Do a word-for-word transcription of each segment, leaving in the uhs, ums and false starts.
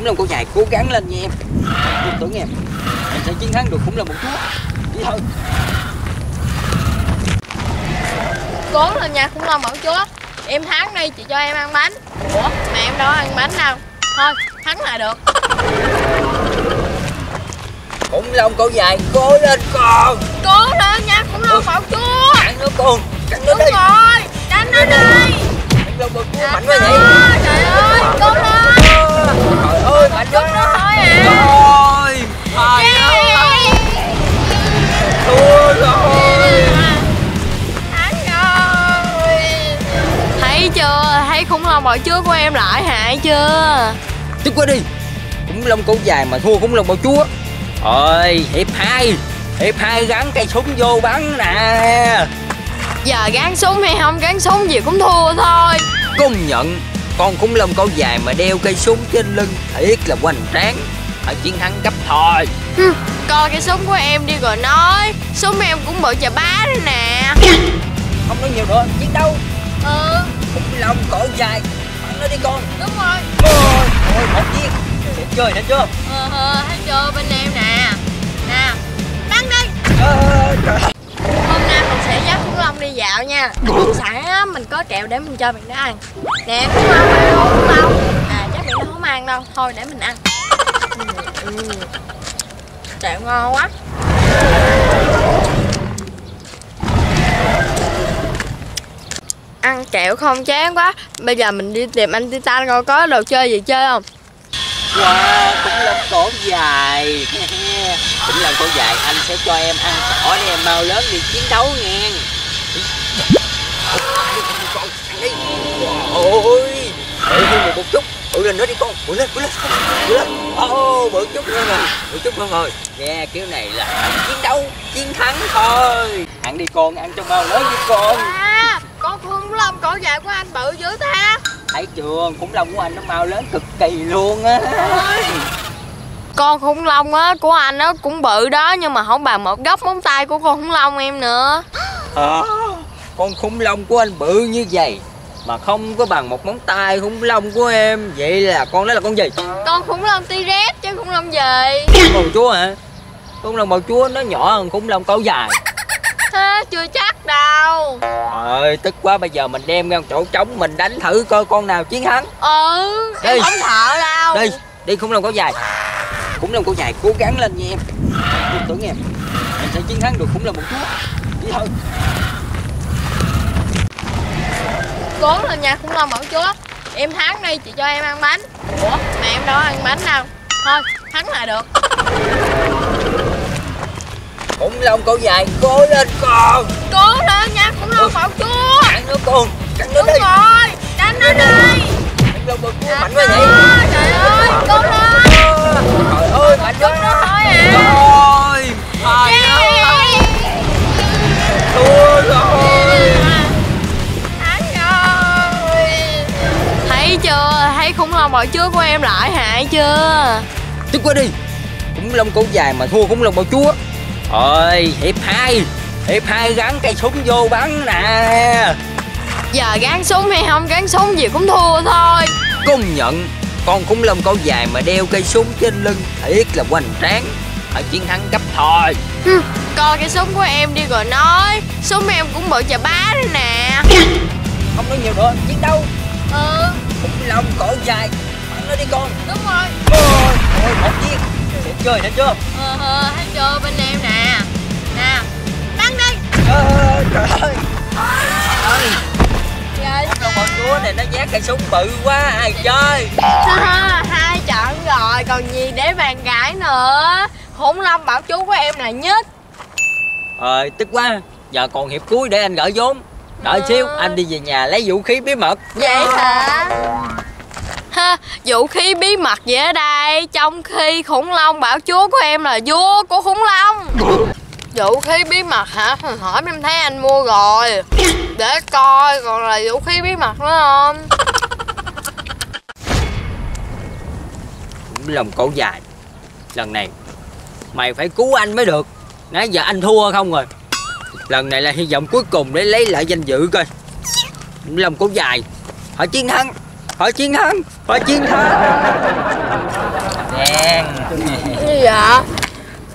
khủng long cổ dài, cố gắng lên nha em. Tin tưởng em, mình sẽ chiến thắng được khủng long một chút. Đi thôi. Cố lên nha khủng long bọn chúa. Em thắng đi, chị cho em ăn bánh. Ủa, mà em đâu có ăn bánh đâu. Thôi, thắng là được. Khủng long cổ dài, cố lên con. Cố lên nha khủng long bọn chúa. Cắn nó con, cắn nó đi. Đúng rồi, cắn nó đi. Khủng long bọn chúa mạnh quá vậy. Trời ơi, cố lên. Trời ơi, mạnh quá. Cố lên thôi à. Thôi, thôi. Thôi rồi. Thấy chưa, thấy khủng long bọ chúa của em lại hại chưa? Tức quá đi, khủng long cổ dài mà thua khủng long bọ chúa. Ôi, hiệp hai, hiệp hai gắn cây súng vô bắn nè. Giờ gắn súng hay không gắn súng gì cũng thua thôi. Công nhận, con khủng long cổ dài mà đeo cây súng trên lưng thiệt là hoành tráng. Phải chiến thắng gấp thôi. Hừ, coi cái súng của em đi rồi nói. Súng em cũng bự chà bá đây nè. Không nói nhiều nữa, chiến đấu. Ừ, khủng long cổ dài, bắn nó đi con. Đúng rồi. Ôi, ôi, một viên. Để chơi đã chưa? Ờ, ờ, thấy chưa, bên em nè. Nè, bắn đi. Ờ, trời. Hôm nay mình sẽ dắt khủng long đi dạo nha. Sẵn á, mình có kẹo để mình cho bạn nó ăn. Nè, khủng long ăn luôn, khủng long. À, chắc bạn nó không ăn đâu, thôi để mình ăn. Ừ, ừ. Kẹo ngon quá. Ăn kẹo không chán quá. Bây giờ mình đi tìm anh Titan coi có đồ chơi gì chơi không. Wow, khủng long cổ dài. Khủng long cổ dài, anh sẽ cho em ăn cỏ để em mau lớn đi chiến đấu nghe. Ôi, bự hơn một, một chút. Bự lên nữa đi con, bự lên, bự lên, bự lên. Oh, bự chút nữa rồi, bự chút nữa rồi. Nghe kiểu này là chiến đấu, chiến thắng thôi. Ăn đi con, ăn cho mau lớn đi con. Con khủng long cổ dài của anh bự dữ ta. Thấy chưa, khủng long của anh nó mau lớn cực kỳ luôn á. Con khủng long á của anh nó cũng bự đó, nhưng mà không bằng một góc móng tay của con khủng long em nữa. À, con khủng long của anh bự như vậy mà không có bằng một móng tay khủng long của em. Vậy là con đó là con gì? Con khủng long T-Rex chứ khủng long gì. Bầu chúa hả? Khủng long bầu chúa nó nhỏ hơn khủng long cổ dài. À, chưa chắc đâu. Trời ơi, tức quá, bây giờ mình đem ra chỗ trống mình đánh thử coi con nào chiến thắng. Ừ, đi. Em không sợ đâu. Đi, đi khủng long cổ dài. Khủng long cổ dài cố gắng lên nha em. Tin tưởng em, mình sẽ chiến thắng được khủng long một chút. Đi thôi. Cố lên nha khủng long bọn chúa. Em thắng đi, chị cho em ăn bánh. Ủa, mà em đâu có ăn bánh đâu. Thôi, thắng là được. Khủng long cổ dài, cố lên con. Cố lên nha khủng long bọn chúa. Cắn nó con, cắn nó đi. Đúng rồi, cắn nó đi. Khủng long bọn chúa mạnh quá vậy. Trời ơi, cố lên. Trời ơi, mạnh quá. Chút nữa thôi à. Thôi, thôi. Thua rồi. Thắng rồi. Thấy chưa, thấy khủng long bọn chúa của em lại hại chưa? Tức quá đi, khủng long cổ dài mà thua khủng long bọn chúa. Ôi, hiệp hai, hiệp hai gắn cây súng vô bắn nè. Giờ gắn súng hay không gắn súng gì cũng thua thôi. Công nhận, con khủng long cổ dài mà đeo cây súng trên lưng thiệt là hoành tráng. Phải chiến thắng gấp thôi. Hừ, coi cái súng của em đi rồi nói. Súng em cũng bự chà bá đây nè. Không nói nhiều nữa, chiến đấu. Ừ, khủng long cổ dài, bắn nó đi con. Đúng rồi. Ôi, ôi, một viên. Để chơi đã chưa? Ờ, ờ, thấy chưa, bên em nè. Nè, bắn đi. Ờ, trời ơi. Trời ơi, bọn chúa này nó nhát cây súng bự quá, ai chơi. Hai trận rồi, còn gì để bàn cãi nữa. Khủng long bảo chú của em là nhất. Ờ, tức quá. Giờ còn hiệp cuối để anh gỡ vốn. Đợi ờ. xíu, anh đi về nhà lấy vũ khí bí mật. Vậy hả? Ha, vũ khí bí mật gì ở đây, trong khi khủng long bảo chúa của em là vua của khủng long. Vũ khí bí mật hả? Hỏi em thấy anh mua rồi. Để coi còn là vũ khí bí mật nữa không. Khủng long cổ dài, lần này mày phải cứu anh mới được. Nãy giờ anh thua không rồi. Lần này là hy vọng cuối cùng để lấy lại danh dự coi. Khủng long cổ dài, hỏi chiến thắng. Phải chiến thắng, phải chiến thắng. gì vậy?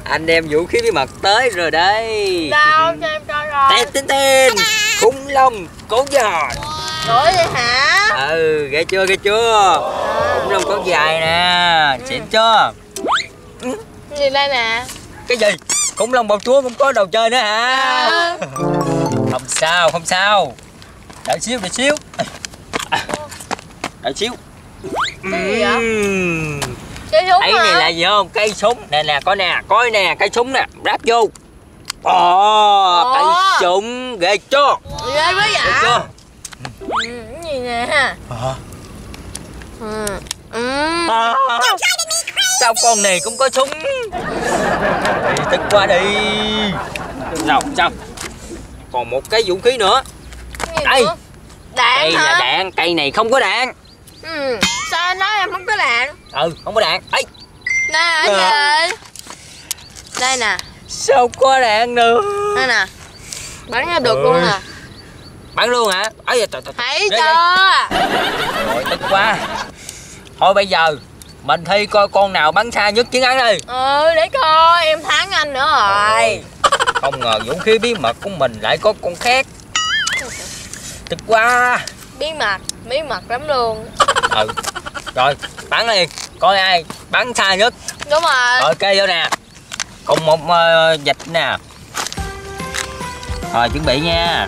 Anh đem vũ khí bí mật tới rồi đấy. Đâu cho em coi rồi. Tét tín tin, khủng long cổ dài. Ủa vậy hả? Ừ, ghê chưa, ghê chưa? Khủng long cổ dài nè, xịn chưa? Gì đây nè? Cái gì? Khủng long bạo chúa cũng có đồ chơi nữa hả? Không sao, không sao. Đợi xíu, đợi xíu. Đợi xíu. Cái gì vậy? Cây súng ấy hả? Này là gì không? Cây súng nè nè, coi nè, coi nè, cây súng nè, ráp vô. Ồ, oh, cây súng ghê chưa? Ghê quá vậy. Ừ, cái gì nè? Ờ. Ừ. Ừ. À, sao con này cũng có súng? Thì tức quá đi. Nào, xong. Còn một cái vũ khí nữa. Đây. Nữa? Đạn đây hả? Là đạn, cây này không có đạn. Ừ, sao anh nói em không có đạn? Ừ, không có đạn. Ấy. Đây anh ơi. Đây nè. Sao có đạn nữa? Đây nè. Bắn ra được ừ. Luôn nè. Bắn luôn hả? Ấy trời trời. Thấy chưa? Rồi tức quá. Thôi bây giờ mình thi coi con nào bắn xa nhất chiến thắng đi. Ừ, để coi em thắng anh nữa rồi. Không ngờ vũ khí bí mật của mình lại có con khác. Tức quá. Bí mật, bí mật lắm luôn. Ừ. Rồi, bắn liền. Coi ai bắn xa nhất. Đúng rồi. Rồi kê vô nè. Cùng một uh, dịch nè. Rồi chuẩn bị nha.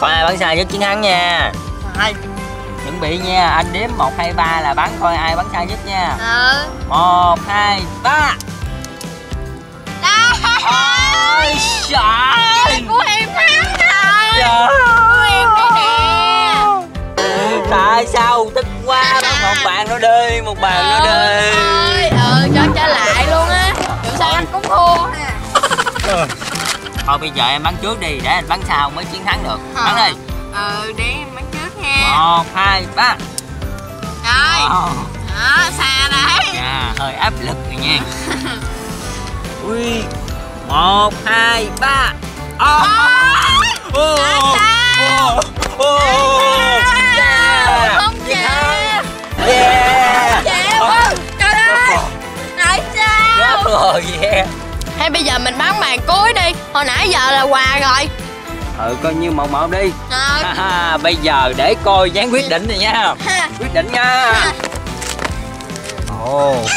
Coi ai bắn xa nhất chiến thắng nha. Hai. Chuẩn bị nha, anh đếm một, hai, ba là bắn coi ai bắn xa nhất nha. Ừ. một, hai, ba. Ôi trời. Của em thắng rồi. Trời. Của em đây nè. Tại sao tức quá, bắn một bàn nó đi, một bàn nó đi. Ơi, ừ cho trở lại luôn á. Dù sao anh cũng thua nè. Thôi bây giờ em bắn trước đi, để anh bắn sau mới chiến thắng được. Bắn đi. Ừ để em bắn trước nha. một, hai, ba. Rồi. Đó, xa đấy. Dạ, hơi áp lực rồi nha. Ui. một, hai, ba. Không dạ. Yeah. Dạ không. Trời ơi. Tại sao? Rồi yeah. Hay bây giờ mình bắn màn cuối đi. Hồi nãy giờ là quà rồi. Ừ coi như một một đi. À, bây giờ để coi dán quyết định rồi nha. Quyết định nha. Ồ. Oh.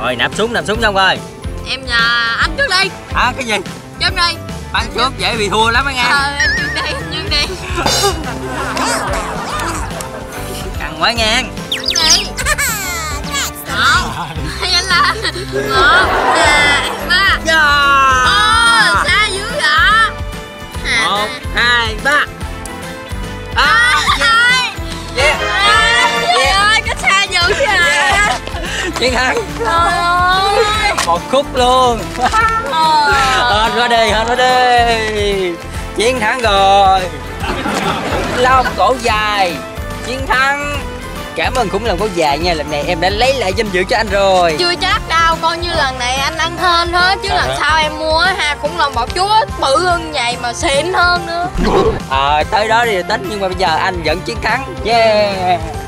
Rồi nạp súng, nạp súng xong rồi. Em là anh trước đi. À cái gì? Chấm đi. Bắn trước dễ bị thua lắm anh em. Ờ anh trước đi, anh trước đi. Căng quá ngang. Bắn đi. Đó. Nhanh lên. một, hai, ba. Ồ, xa dữ vậy. một, hai, ba. À, yeah. Trời ơi, cách xa dữ vậy. Chiến thắng. Trời ơi. Một khúc luôn. Hết nó đi, hết nó đi. Chiến thắng rồi. Khủng long cổ dài. Chiến thắng. Cảm ơn khủng long cổ dài nha. Lần này em đã lấy lại danh dự cho anh rồi. Chưa chắc đâu. Coi như lần này anh ăn hên hết. Chứ à, lần hả? Sau em mua ha khủng long bạo chúa bự hơn vậy mà xịn hơn nữa. Ờ à, tới đó thì tính. Nhưng mà bây giờ anh vẫn chiến thắng. Yeah.